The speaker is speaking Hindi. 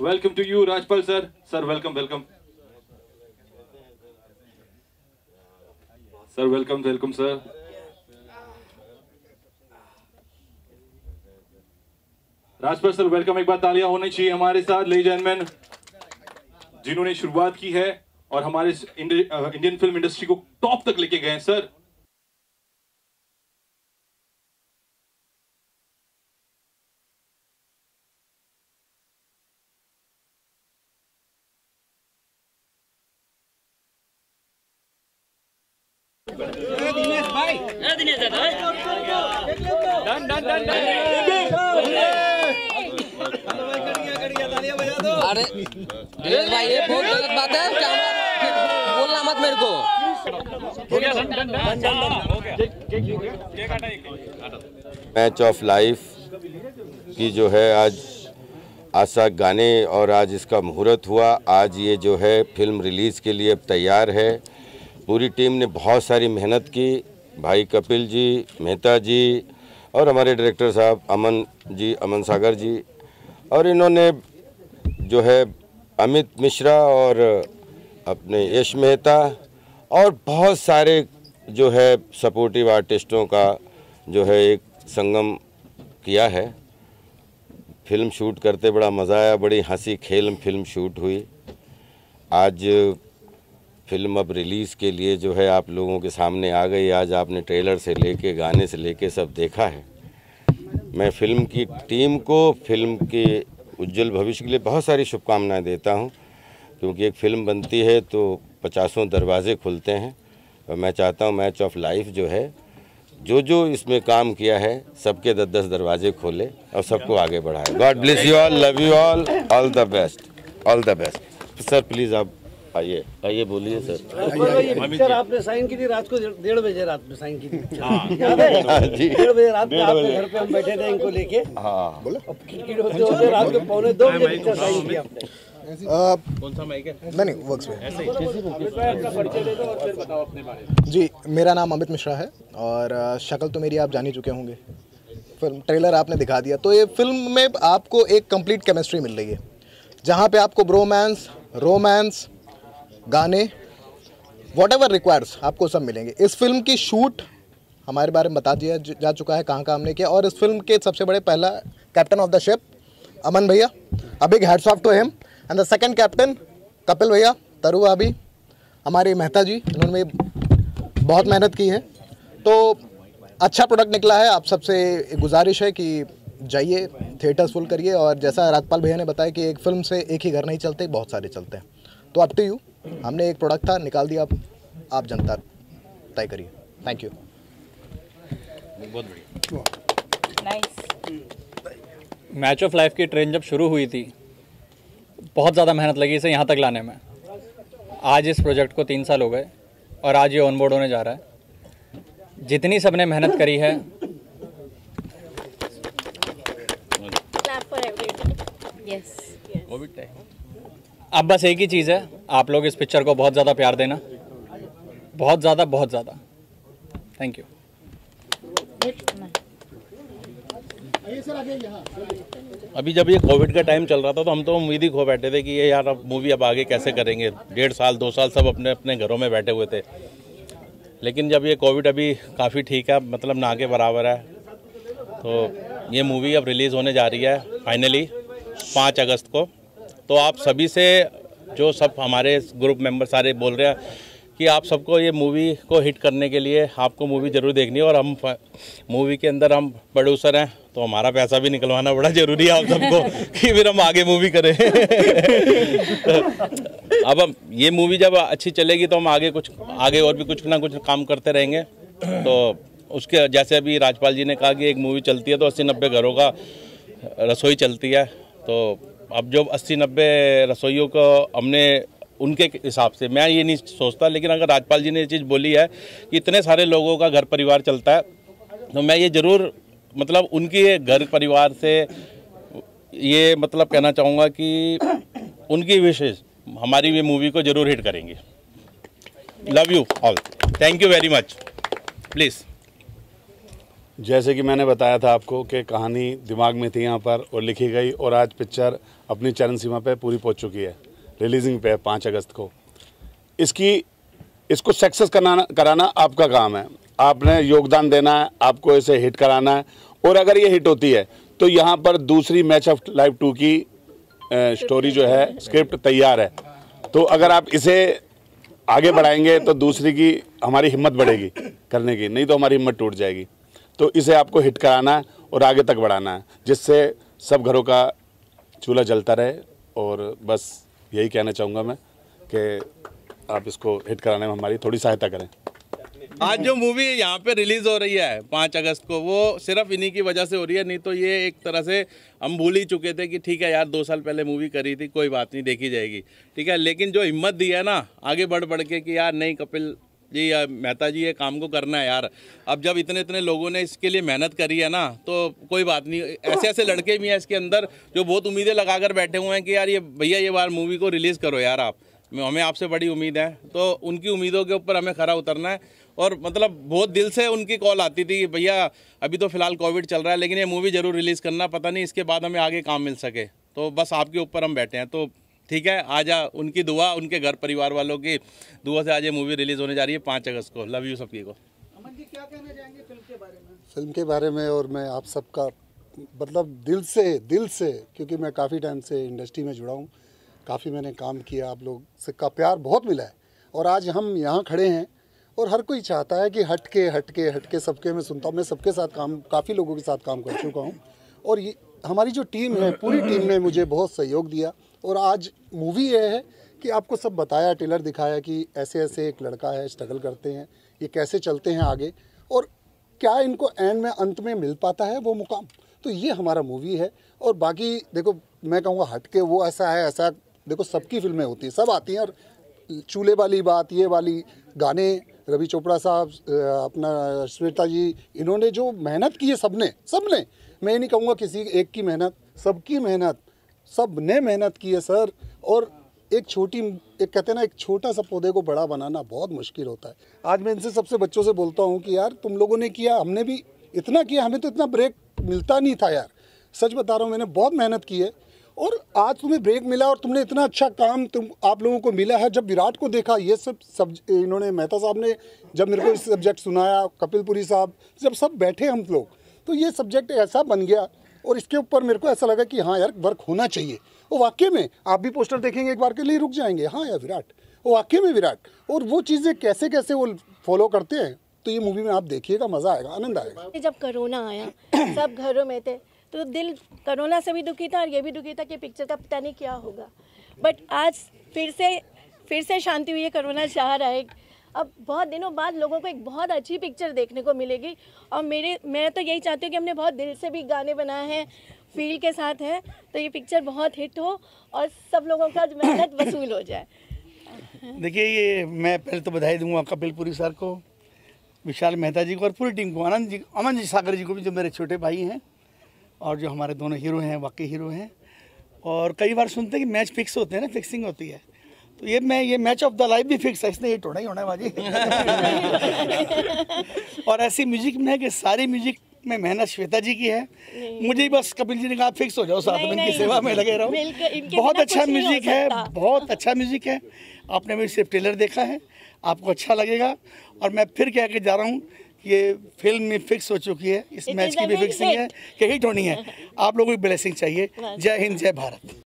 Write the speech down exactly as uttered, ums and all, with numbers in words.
Welcome to you, Rajpal sir. Sir, welcome, welcome. Sir, welcome, welcome, sir. Rajpal sir, welcome. एक बार तालियां होनी चाहिए हमारे साथ, ladies and men, जिन्होंने शुरुआत की है और हमारे इंडियन फिल्म इंडस्ट्री को टॉप तक लेके गए हैं, सर. अरे दिनेश भाई, ये बहुत गलत बात है, बोलना मत मेरे को. मैच ऑफ लाइफ की जो है आज आशा गाने और आज इसका मुहूर्त हुआ. आज ये जो है फिल्म रिलीज़ के लिए अब तैयार है. पूरी टीम ने बहुत सारी मेहनत की. भाई कपिल जी, मेहता जी और हमारे डायरेक्टर साहब अमन जी, अमन सागर जी, और इन्होंने जो है अमित मिश्रा और अपने यश मेहता और बहुत सारे जो है सपोर्टिव आर्टिस्टों का जो है एक संगम किया है. फिल्म शूट करते बड़ा मज़ा आया, बड़ी हंसी खेल फिल्म शूट हुई. आज फिल्म अब रिलीज़ के लिए जो है आप लोगों के सामने आ गई. आज आपने ट्रेलर से लेके गाने से लेके सब देखा है. मैं फिल्म की टीम को फिल्म के उज्जवल भविष्य के लिए बहुत सारी शुभकामनाएं देता हूं, क्योंकि एक फिल्म बनती है तो पचासों दरवाजे खुलते हैं. और मैं चाहता हूं मैच ऑफ लाइफ जो है, जो जो इसमें काम किया है, सबके दस दस दरवाजे खोले और सबको आगे बढ़ाए. God bless you all, love you all, all the best, all the best. Sir please आप आइए, आइए, बोलिए सर. सर आपने साइन की थी रात को डेढ़ बजे, रात में साइन की थी. हाँ जी, डेढ़ बजे रात में आपके घर पे हम बैठे थे इनको लेके. हाँ क्रिकेट होते होते रात को पौने दो बजे पिक्चर साइन किया आपने. कौन सा माइक है? नहीं नहीं, वर्क्स में. जी, मेरा नाम अमित मिश्रा है और शक्ल तो मेरी आप जान ही चुके होंगे. फिल्म ट्रेलर आपने दिखा दिया, तो ये फिल्म में आपको एक कंप्लीट केमिस्ट्री मिल रही है, जहाँ पे आपको ब्रोमांस, रोमांस, गाने, वॉट एवर रिक्वायर्स, आपको सब मिलेंगे. इस फिल्म की शूट हमारे बारे में बता दिया जा चुका है, कहाँ कहाँ हमने किया. और इस फिल्म के सबसे बड़े पहला captain of the ship Aman भैया, a big hats off to him. And the second captain Kapil भैया, तरु भाभी, हमारे मेहता जी, इन्होंने बहुत मेहनत की है. तो अच्छा प्रोडक्ट निकला है. आप सबसे गुजारिश है कि जाइए, थिएटर्स फुल करिए. और जैसा राजपाल भैया ने बताया कि एक फिल्म से एक ही घर नहीं चलते, बहुत सारे चलते हैं. तो अप टू यू, हमने एक प्रोडक्ट था, निकाल दिया. आप, आप जनता तय करिए. Thank you. बहुत बढ़िया, नाइस. मैच ऑफ लाइफ की ट्रेन जब शुरू हुई थी, बहुत ज़्यादा मेहनत लगी इसे यहाँ तक लाने में. आज इस प्रोजेक्ट को तीन साल हो गए और आज ये ऑनबोर्ड होने जा रहा है. जितनी सबने मेहनत करी है, अब बस एक ही चीज़ है, आप लोग इस पिक्चर को बहुत ज़्यादा प्यार देना, बहुत ज़्यादा, बहुत ज़्यादा. Thank you. अभी जब ये कोविड का टाइम चल रहा था तो हम तो उम्मीद ही खो बैठे थे कि ये यार अब मूवी अब आगे कैसे करेंगे. डेढ़ साल दो साल सब अपने अपने घरों में बैठे हुए थे. लेकिन जब ये कोविड अभी काफ़ी ठीक है, मतलब ना के बराबर है, तो ये मूवी अब रिलीज़ होने जा रही है फाइनली पाँच अगस्त को. तो आप सभी से, जो सब हमारे ग्रुप मेंबर सारे बोल रहे हैं कि आप सबको ये मूवी को हिट करने के लिए आपको मूवी ज़रूर देखनी है. और हम मूवी के अंदर हम प्रोड्यूसर हैं, तो हमारा पैसा भी निकलवाना बड़ा ज़रूरी है आप सबको, कि फिर हम आगे मूवी करें. तो अब हम ये मूवी जब अच्छी चलेगी तो हम आगे कुछ आगे और भी कुछ ना कुछ काम करते रहेंगे. तो उसके जैसे अभी राजपाल जी ने कहा कि एक मूवी चलती है तो अस्सी नब्बे घरों का रसोई चलती है. तो अब जो अस्सी नब्बे रसोइयों को हमने उनके हिसाब से, मैं ये नहीं सोचता, लेकिन अगर राजपाल जी ने ये चीज़ बोली है कि इतने सारे लोगों का घर परिवार चलता है, तो मैं ये ज़रूर मतलब उनके घर परिवार से ये मतलब कहना चाहूँगा कि उनकी विशेष हमारी भी मूवी को ज़रूर हिट करेंगे. Love you all, thank you very much. Please जैसे कि मैंने बताया था आपको कि कहानी दिमाग में थी यहाँ पर और लिखी गई और आज पिक्चर अपनी चरण सीमा पे पूरी पहुँच चुकी है, रिलीजिंग पे पाँच अगस्त को। इसकी इसको सक्सेस कराना कराना आपका काम है, आपने योगदान देना है, आपको इसे हिट कराना है। और अगर ये हिट होती है तो यहाँ पर दूसरी मैच ऑफ लाइफ टू की स्टोरी जो है स्क्रिप्ट तैयार है, तो अगर आप इसे आगे बढ़ाएंगे तो दूसरी की हमारी हिम्मत बढ़ेगी करने की, नहीं तो हमारी हिम्मत टूट जाएगी। तो इसे आपको हिट कराना है और आगे तक बढ़ाना है, जिससे सब घरों का चूल्हा जलता रहे। और बस यही कहना चाहूँगा मैं कि आप इसको हिट कराने में हमारी थोड़ी सहायता करें। आज जो मूवी यहाँ पे रिलीज हो रही है पाँच अगस्त को, वो सिर्फ इन्हीं की वजह से हो रही है, नहीं तो ये एक तरह से हम भूल ही चुके थे कि ठीक है यार दो साल पहले मूवी करी थी, कोई बात नहीं देखी जाएगी, ठीक है। लेकिन जो हिम्मत दी है ना आगे बढ़ बढ़ के कि यार नहीं कपिल जी यार मेहता जी ये काम को करना है यार, अब जब इतने इतने लोगों ने इसके लिए मेहनत करी है ना तो कोई बात नहीं। ऐसे ऐसे लड़के भी हैं इसके अंदर जो बहुत उम्मीदें लगा कर बैठे हुए हैं कि यार ये भैया ये बार मूवी को रिलीज़ करो यार, आप हमें आपसे बड़ी उम्मीद है, तो उनकी उम्मीदों के ऊपर हमें खरा उतरना है। और मतलब बहुत दिल से उनकी कॉल आती थी कि भैया अभी तो फिलहाल कोविड चल रहा है लेकिन ये मूवी ज़रूर रिलीज़ करना, पता नहीं इसके बाद हमें आगे काम मिल सके, तो बस आपके ऊपर हम बैठे हैं। तो ठीक है, आज उनकी दुआ, उनके घर परिवार वालों की दुआ से आज ये मूवी रिलीज़ होने जा रही है पाँच अगस्त को। लव यू सबकी को। अमन जी क्या कहना चाहेंगे फिल्म के बारे में? फिल्म के बारे में और मैं आप सबका मतलब दिल से दिल से, क्योंकि मैं काफ़ी टाइम से इंडस्ट्री में जुड़ा हूँ, काफ़ी मैंने काम किया, आप लोग से का प्यार बहुत मिला है और आज हम यहाँ खड़े हैं। और हर कोई चाहता है कि हटके हटके हटके सबके, मैं सुनता हूँ, मैं सबके साथ काम, काफ़ी लोगों के साथ काम कर चुका हूँ और ये हमारी जो टीम है पूरी टीम ने मुझे बहुत सहयोग दिया। और आज मूवी ये है कि आपको सब बताया, ट्रेलर दिखाया कि ऐसे ऐसे एक लड़का है, स्ट्रगल करते हैं, ये कैसे चलते हैं आगे और क्या इनको एंड में, अंत में मिल पाता है वो मुकाम। तो ये हमारा मूवी है। और बाकी देखो मैं कहूँगा हटके वो ऐसा है, ऐसा देखो सबकी फिल्में होती हैं, सब आती हैं। और चूल्हे वाली बात, ये वाली, गाने, रवि चोपड़ा साहब, अपना श्वेता जी, इन्होंने जो मेहनत की है सबने सबने मैं ये नहीं कहूँगा किसी एक की मेहनत, सबकी मेहनत, सब ने मेहनत की है सर। और एक छोटी, एक कहते हैं ना, एक छोटा सा पौधे को बड़ा बनाना बहुत मुश्किल होता है। आज मैं इनसे सबसे बच्चों से बोलता हूँ कि यार तुम लोगों ने किया, हमने भी इतना किया, हमें तो इतना ब्रेक मिलता नहीं था यार, सच बता रहा हूँ, मैंने बहुत मेहनत की है और आज तुम्हें ब्रेक मिला और तुमने इतना अच्छा काम तुम आप लोगों को मिला है। जब विराट को देखा ये सब सब इन्होंने, मेहता साहब ने जब मेरे को इस सब्जेक्ट सुनाया, कपिल पुरी साहब, जब सब बैठे हम लोग, तो ये सब्जेक्ट ऐसा बन गया और इसके ऊपर मेरे को ऐसा लगा कि हाँ यार वर्क होना चाहिए। वो वाकई में आप भी पोस्टर देखेंगे एक बार के लिए रुक जाएंगे, हाँ यार विराट, वो वाकई में विराट, और वो चीज़ें कैसे कैसे वो फॉलो करते हैं। तो ये मूवी में आप देखिएगा, मज़ा आएगा, आनंद आएगा। जब कोरोना आया सब घरों में थे तो दिल कोरोना से भी दुखी था और ये भी दुखी था कि पिक्चर का पता नहीं क्या होगा, बट आज फिर से फिर से शांति हुई है। कोरोना जा रहा है, अब बहुत दिनों बाद लोगों को एक बहुत अच्छी पिक्चर देखने को मिलेगी। और मेरे मैं तो यही चाहती हूँ कि हमने बहुत दिल से भी गाने बनाए हैं, फील के साथ है, तो ये पिक्चर बहुत हिट हो और सब लोगों का मेहनत वसूल हो जाए। देखिए ये मैं पहले तो बधाई दूँगा कपिल पुरी सर को, विशाल मेहता जी को और पूरी टीम को, आनंद जी, अमन जी सागर जी को भी जो मेरे छोटे भाई हैं और जो हमारे दोनों हीरो हैं, वाकई हीरो हैं। और कई बार सुनते हैं कि मैच फिक्स होते हैं ना, फिक्सिंग होती है, तो ये मैं ये मैच ऑफ द लाइफ भी फिक्स है, इसने ये टोड़ा ही होना है बाजी। और ऐसी म्यूजिक में है कि सारी म्यूजिक में मेहनत श्वेता जी की है, मुझे बस कपिल जी ने कहा फिक्स हो जाओ, साथ में इनकी सेवा में लगे रहो। बहुत अच्छा म्यूजिक है, बहुत अच्छा म्यूजिक है। आपने भी सिर्फ ट्रेलर देखा है, आपको अच्छा लगेगा। और मैं फिर कह के जा रहा हूँ, ये फिल्म में फिक्स हो चुकी है, इस मैच की भी फिक्सिंग है कि हिट होनी है। आप लोगों की ब्लेसिंग चाहिए। जय हिंद, जय भारत।